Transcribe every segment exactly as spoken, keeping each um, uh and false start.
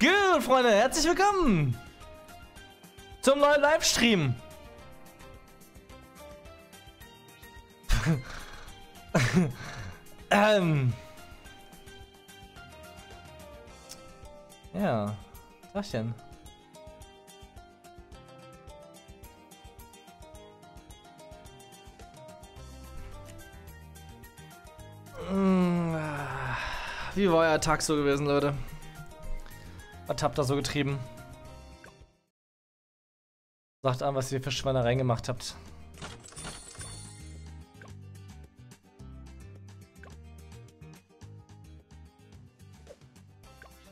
Gut, Freunde, herzlich willkommen zum neuen Livestream. ähm. Ja, was denn? Wie war euer Tag so gewesen, Leute? Was habt ihr so getrieben? Sagt an, was ihr für Schweinereien gemacht habt.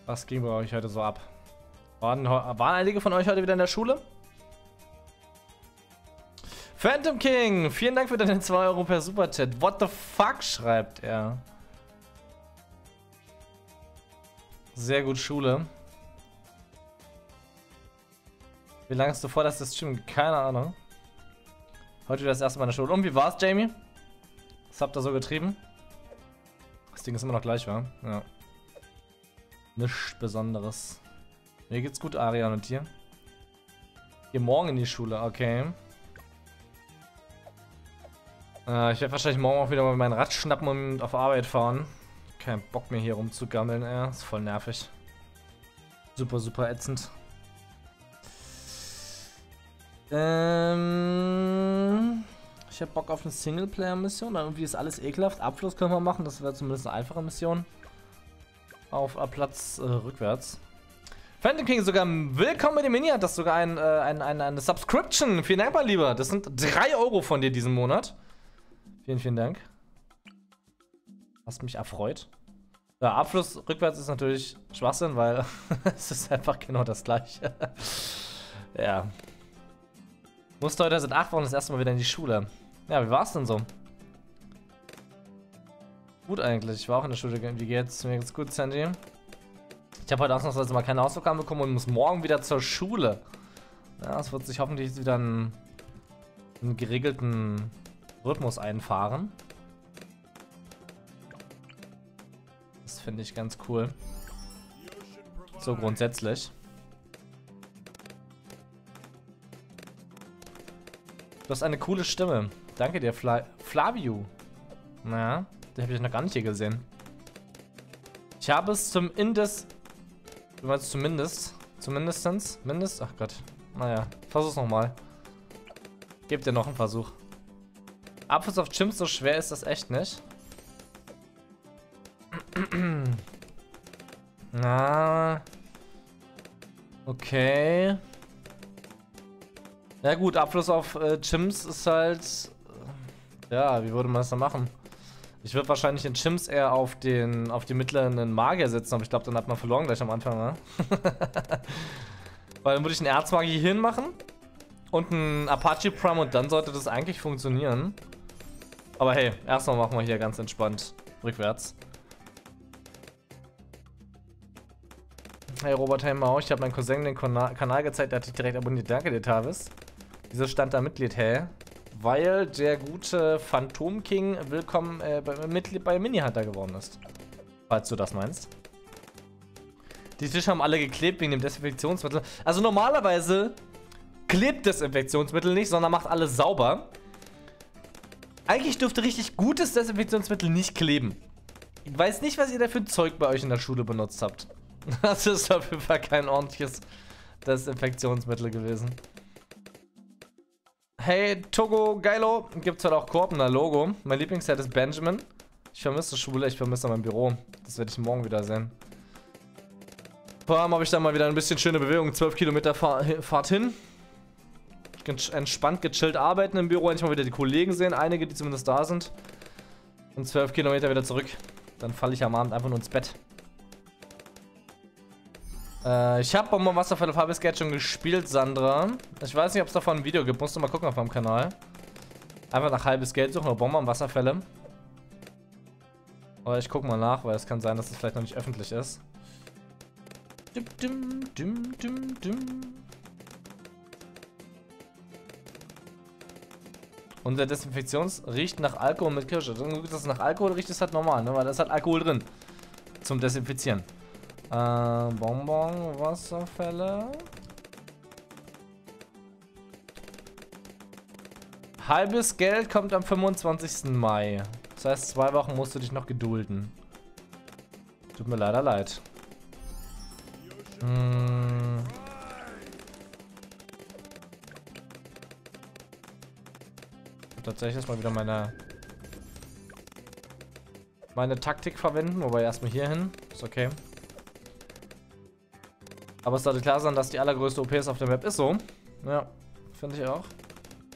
Was ging bei euch heute so ab? Waren, waren einige von euch heute wieder in der Schule? Phantom King, vielen Dank für deine zwei Euro per Superchat. What the fuck, schreibt er. Sehr gut, Schule. Wie lange hast du vor, dass das stimmt? Keine Ahnung. Heute wieder das erste Mal in der Schule. Und wie war's, Jamie? Was habt ihr so getrieben? Das Ding ist immer noch gleich, wa? Ja. Nichts Besonderes. Mir geht's gut, Arian, und dir? Geh morgen in die Schule, okay. Äh, ich werde wahrscheinlich morgen auch wieder mal mein Rad schnappen und auf Arbeit fahren. Kein Bock mehr hier rumzugammeln, ey. Ist voll nervig. Super, super ätzend. Ähm, ich hab Bock auf eine Singleplayer-Mission. Irgendwie ist alles ekelhaft. Abfluss können wir machen, das wäre zumindest eine einfache Mission. Auf Platz äh, rückwärts. Phantom King sogar, willkommen bei dem Mini, hat das sogar ein, äh, ein, ein, eine Subscription. Vielen Dank, mein Lieber. Das sind drei Euro von dir diesen Monat. Vielen, vielen Dank. Hast mich erfreut. Ja, Abfluss rückwärts ist natürlich Schwachsinn, weil es ist einfach genau das gleiche. Ja. Musste heute seit acht Wochen das erste Mal wieder in die Schule. Ja, wie war's denn so? Gut eigentlich, ich war auch in der Schule. Wie geht's? Mir geht's gut, Sandy. Ich habe heute ausnahmsweise mal keine Hausaufgaben bekommen und muss morgen wieder zur Schule. Ja, es wird sich hoffentlich wieder einen, einen geregelten Rhythmus einfahren. Das finde ich ganz cool. So grundsätzlich. Du hast eine coole Stimme. Danke dir, Fla Flavio. Naja, den habe ich noch gar nicht hier gesehen. Ich habe es zum Indes... Du meinst zumindest... Zumindestens? Mindest... Ach Gott. Naja, versuch's nochmal. Geb dir noch einen Versuch. Abfluss auf Chimps, so schwer ist das echt nicht. Na. Okay. Ja gut, Abfluss auf äh, Chimps ist halt... Äh, ja, wie würde man das dann machen? Ich würde wahrscheinlich den Chimps eher auf den auf die mittleren Magier setzen, aber ich glaube, dann hat man verloren gleich am Anfang, ne? Weil dann würde ich einen Erzmagier hier hin machen und einen Apache Prime und dann sollte das eigentlich funktionieren. Aber hey, erstmal machen wir hier ganz entspannt rückwärts. Hey Robert, hey Mau, ich habe meinem Cousin den Kana Kanal gezeigt, der hat dich direkt abonniert. Danke dir, Tavis. Wieso stand da Mitglied, hä? Hey? Weil der gute Phantom King willkommen äh, bei, Mitglied bei Mini Hunter geworden ist. Falls du das meinst. Die Tische haben alle geklebt wegen dem Desinfektionsmittel. Also normalerweise klebt Desinfektionsmittel nicht, sondern macht alles sauber. Eigentlich dürfte richtig gutes Desinfektionsmittel nicht kleben. Ich weiß nicht, was ihr da für ein Zeug bei euch in der Schule benutzt habt. Das ist auf jeden Fall kein ordentliches Desinfektionsmittel gewesen. Hey, Togo, Geilo. Gibt's halt auch Korb, na Logo. Mein Lieblingszeit ist Benjamin. Ich vermisse Schule, ich vermisse mein Büro. Das werde ich morgen wieder sehen. Vor allem habe ich da mal wieder ein bisschen schöne Bewegung. zwölf Kilometer Fahr Fahrt hin. Entspannt, gechillt arbeiten im Büro. Endlich mal wieder die Kollegen sehen. Einige, die zumindest da sind. Und zwölf Kilometer wieder zurück. Dann falle ich am Abend einfach nur ins Bett. Ich habe Bomben Wasserfälle of Harvest schon gespielt, Sandra. Ich weiß nicht, ob es davon ein Video gibt. Musst du mal gucken auf meinem Kanal. Einfach nach halbes Geld suchen oder Bomben Wasserfälle. Aber ich gucke mal nach, weil es kann sein, dass es vielleicht noch nicht öffentlich ist. Dum, dum, dum, dum, dum. Und der Desinfektions riecht nach Alkohol mit Kirsche. Dass es nach Alkohol riecht, ist halt normal, ne? Weil da ist halt Alkohol drin. Zum Desinfizieren. Äh, Bonbon, Wasserfälle. Halbes Geld kommt am fünfundzwanzigsten Mai. Das heißt, zwei Wochen musst du dich noch gedulden. Tut mir leider leid. Hm. Tatsächlich erstmal wieder meine meine Taktik verwenden, wobei erstmal hier hin. Ist okay. Aber es sollte klar sein, dass die allergrößte O P S auf der Map ist, so. Ja, finde ich auch.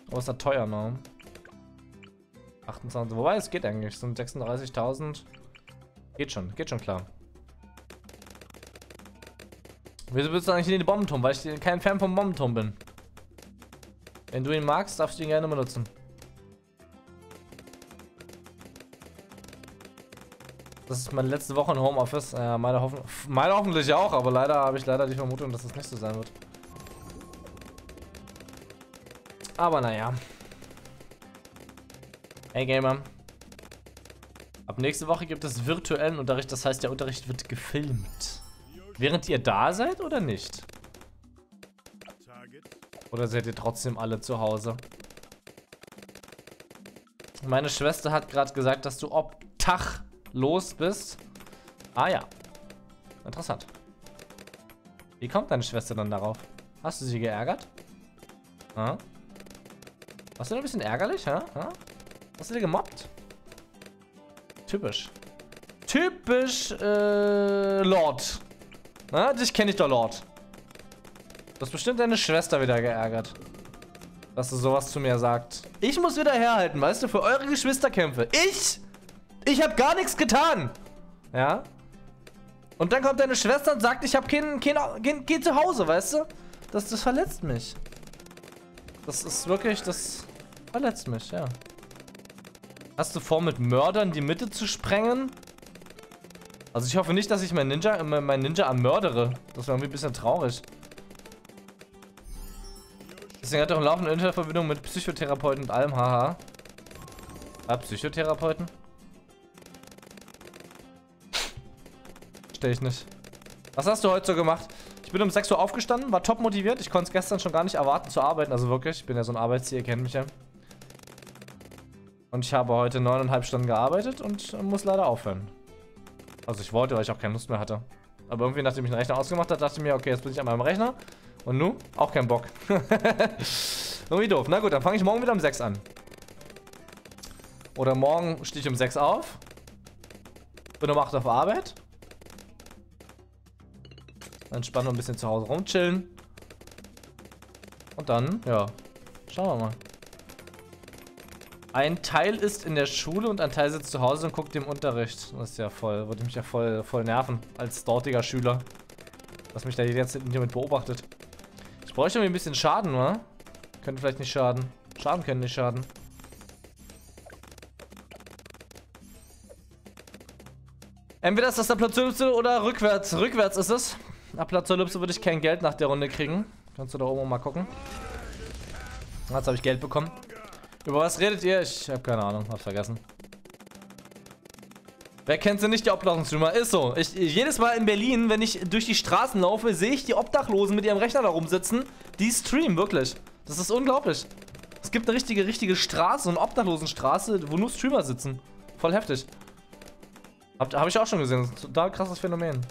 Aber es ist ja teuer, ne? achtundzwanzig. Wobei, es geht eigentlich. Es sind sechsunddreißigtausend. Geht schon, geht schon klar. Wieso willst du eigentlich in den Bombenturm? Weil ich kein Fan vom Bombenturm bin. Wenn du ihn magst, darfst du ihn gerne benutzen. Das ist meine letzte Woche in Homeoffice. Ja, meine, hoffen meine hoffentlich auch, aber leider habe ich leider die Vermutung, dass das nicht so sein wird. Aber naja. Hey Gamer. Ab nächste Woche gibt es virtuellen Unterricht, das heißt, der Unterricht wird gefilmt. Während ihr da seid oder nicht? Oder seid ihr trotzdem alle zu Hause? Meine Schwester hat gerade gesagt, dass du obdachlos los bist. Ah ja. Interessant. Wie kommt deine Schwester dann darauf? Hast du sie geärgert? Ha? Warst du ein bisschen ärgerlich, ha? ha? Hast du dir gemobbt? Typisch. Typisch, äh, Lord. Na, dich kenne ich doch, Lord. Du hast bestimmt deine Schwester wieder geärgert. Dass du sowas zu mir sagst. Ich muss wieder herhalten, weißt du, für eure Geschwisterkämpfe. Ich... Ich habe gar nichts getan. Ja. Und dann kommt deine Schwester und sagt, ich habe keinen, keinen, kein, geh zu Hause, weißt du? Das, das verletzt mich. Das ist wirklich, das verletzt mich, ja. Hast du vor, mit Mördern die Mitte zu sprengen? Also ich hoffe nicht, dass ich meinen Ninja, mein Ninja ermördere. Das wäre irgendwie ein bisschen traurig. Deswegen hat er auch eine laufende Internetverbindung mit Psychotherapeuten und allem, haha. Ja, Psychotherapeuten? Ich nicht. Was hast du heute so gemacht? Ich bin um sechs Uhr aufgestanden, war top motiviert. Ich konnte es gestern schon gar nicht erwarten zu arbeiten. Also wirklich, ich bin ja so ein Arbeitstier, ihr kennt mich ja. Und ich habe heute neuneinhalb Stunden gearbeitet und muss leider aufhören. Also ich wollte, weil ich auch keine Lust mehr hatte. Aber irgendwie, nachdem ich den Rechner ausgemacht habe, dachte ich mir, okay, jetzt bin ich an meinem Rechner. Und nun? Auch kein Bock. Irgendwie doof. Na gut, dann fange ich morgen wieder um sechs an. Oder morgen stehe ich um sechs auf. Bin um acht auf Arbeit. Entspannen und ein bisschen zu Hause rumchillen. Und dann, ja, schauen wir mal. Ein Teil ist in der Schule und ein Teil sitzt zu Hause und guckt dem Unterricht. Das ist ja voll, würde mich ja voll, voll nerven als dortiger Schüler. Dass mich da jetzt jemand beobachtet. Ich bräuchte irgendwie ein bisschen Schaden, oder? Könnte vielleicht nicht schaden. Schaden können nicht schaden. Entweder ist das der Platzhüpfe oder rückwärts. Rückwärts ist es. Ab Platzolipse würde ich kein Geld nach der Runde kriegen. Kannst du da oben mal gucken. Jetzt habe ich Geld bekommen. Über was redet ihr? Ich habe keine Ahnung, hab's vergessen. Wer kennt sie nicht, die Obdachlosen-Streamer? Ist so. Ich, jedes Mal in Berlin, wenn ich durch die Straßen laufe, sehe ich die Obdachlosen mit ihrem Rechner da rumsitzen. Die streamen, wirklich. Das ist unglaublich. Es gibt eine richtige, richtige Straße, so eine Obdachlosenstraße, wo nur Streamer sitzen. Voll heftig. Hab, hab ich auch schon gesehen. Das ist ein total krasses Phänomen.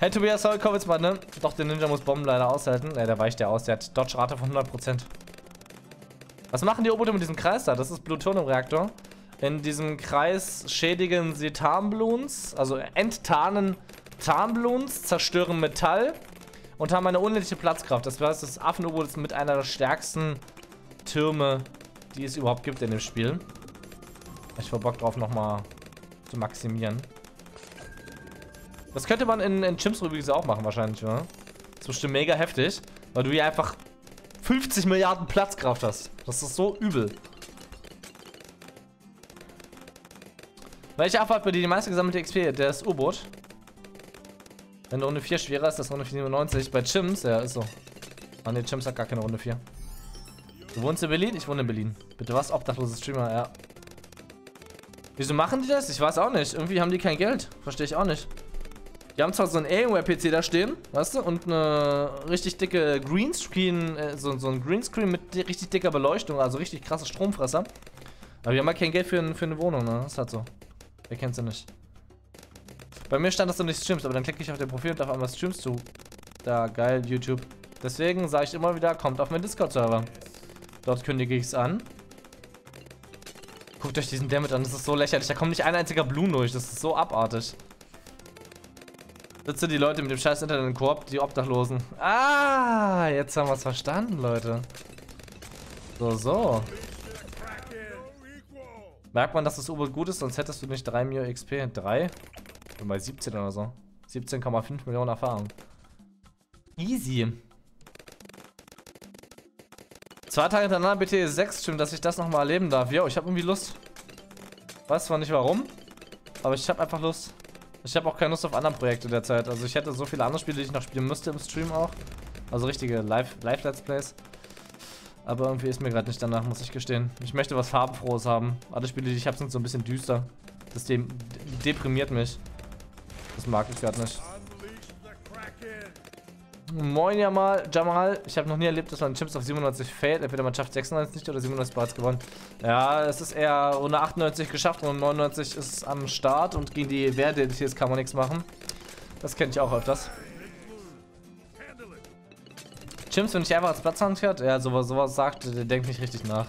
Hey Tobias, sorry, komm jetzt mal, ne? Doch, der Ninja muss Bomben leider aushalten. Ne, der weicht ja aus, der hat Dodge-Rate von hundert Prozent. Was machen die U-Boote mit diesem Kreis da? Das ist Plutonium-Reaktor. In diesem Kreis schädigen sie Tarnbloons, also enttarnen Tarnbloons, zerstören Metall und haben eine unendliche Platzkraft. Das heißt, das Affen-U-Boot ist mit einer der stärksten Türme, die es überhaupt gibt in dem Spiel. Ich hab Bock drauf, nochmal zu maximieren. Das könnte man in, in Chimps übrigens auch machen wahrscheinlich, oder? Das ist bestimmt mega heftig, weil du hier einfach fünfzig Milliarden Platzkraft hast. Das ist so übel. Welche Affe hat bei dir die meiste gesammelte X P? Der ist U-Boot. Wenn Runde vier schwerer ist, das Runde vierundneunzig. Bei Chimps, ja, ist so. Ah ne, Chimps hat gar keine Runde vier. Du wohnst in Berlin? Ich wohne in Berlin. Bitte was? Obdachlose Streamer, ja. Wieso machen die das? Ich weiß auch nicht. Irgendwie haben die kein Geld. Verstehe ich auch nicht. Wir haben zwar so einen Alienware-P C da stehen, weißt du, und eine richtig dicke Greenscreen, so, so ein Greenscreen mit richtig dicker Beleuchtung, also richtig krasse Stromfresser. Aber wir haben halt kein Geld für, für eine Wohnung, ne? Das ist halt so. Wer kennt's ja nicht. Bei mir stand, dass du nicht streamst, aber dann klicke ich auf den Profil und auf einmal streamst du. Da, geil, YouTube. Deswegen sage ich immer wieder, kommt auf meinen Discord-Server. Dort kündige ich es an. Guckt euch diesen Damage an, das ist so lächerlich. Da kommt nicht ein einziger Bloon durch, das ist so abartig. Sitze die Leute mit dem scheiß Internet in Koop, die Obdachlosen. Ah, jetzt haben wir es verstanden, Leute. So, so. Merkt man, dass das U-Boot gut ist, sonst hättest du nicht drei Millionen X P. drei? Ich bin bei siebzehn oder so. siebzehn Komma fünf Millionen Erfahrung. Easy. Zwei Tage hintereinander B T sechs, stimmt, dass ich das nochmal erleben darf. Jo, ich habe irgendwie Lust. Weiß zwar nicht warum, aber ich habe einfach Lust. Ich habe auch keine Lust auf andere Projekte derzeit. Also ich hätte so viele andere Spiele, die ich noch spielen müsste im Stream auch. Also richtige Live-Let's Plays. Aber irgendwie ist mir gerade nicht danach, muss ich gestehen. Ich möchte was Farbenfrohes haben. Alle Spiele, die ich habe, sind so ein bisschen düster. Das de deprimiert mich. Das mag ich gerade nicht. Moin ja mal, Jamal. Ich habe noch nie erlebt, dass man Chips auf siebenundneunzig fällt. Entweder man schafft sechsundneunzig nicht oder siebenundneunzig bereits gewonnen. Ja, es ist eher ohne achtundneunzig geschafft und neunundneunzig ist am Start und gegen die Wehr-D L Ts kann man nichts machen. Das kenne ich auch öfters. Chips, wenn ich einfach als Platzhand fährt, ja, sowas, sowas sagt, der denkt nicht richtig nach.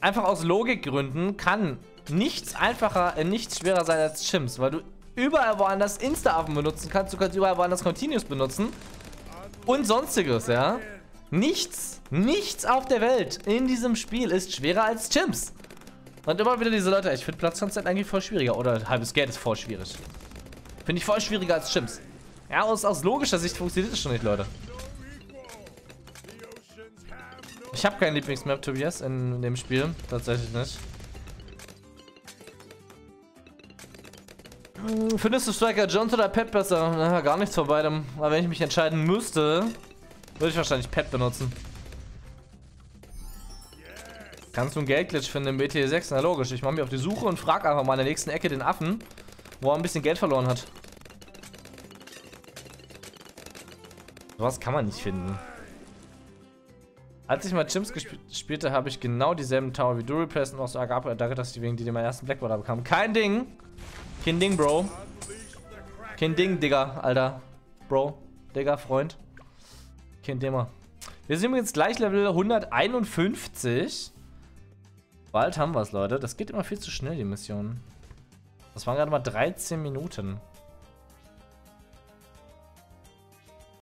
Einfach aus Logikgründen kann nichts einfacher, äh, nichts schwerer sein als Chimps, weil du überall woanders Insta-Affen benutzen kannst, du kannst überall woanders Continuous benutzen und sonstiges, ja. Nichts, nichts auf der Welt in diesem Spiel ist schwerer als Chimps. Und immer wieder diese Leute, ich finde Platzkonzert eigentlich voll schwieriger oder halbes Geld ist voll schwierig. Finde ich voll schwieriger als Chimps. Ja, aus, aus logischer Sicht funktioniert das schon nicht, Leute. Ich habe keinen Lieblingsmap, Tobias, in dem Spiel, tatsächlich nicht. Findest du Striker Jones oder Pet besser? Na, gar nichts von beidem. Aber wenn ich mich entscheiden müsste, würde ich wahrscheinlich Pet benutzen. Kannst du einen Geldglitch finden im B T sechs? Na logisch, ich mache mich auf die Suche und frage einfach mal in der nächsten Ecke den Affen, wo er ein bisschen Geld verloren hat. Sowas kann man nicht finden. Als ich mal Chimps gespielte, habe ich genau dieselben Tower wie du replaced und auch so Agape. Danke, dass die wegen die meinen ersten Blackboarder bekamen. Kein Ding! Kein Ding, Bro. Kein Ding, Digga, Alter. Bro, Digga, Freund. Kein Thema. Wir sind übrigens gleich Level hunderteinundfünfzig. Bald haben wir es, Leute. Das geht immer viel zu schnell, die Mission. Das waren gerade mal dreizehn Minuten.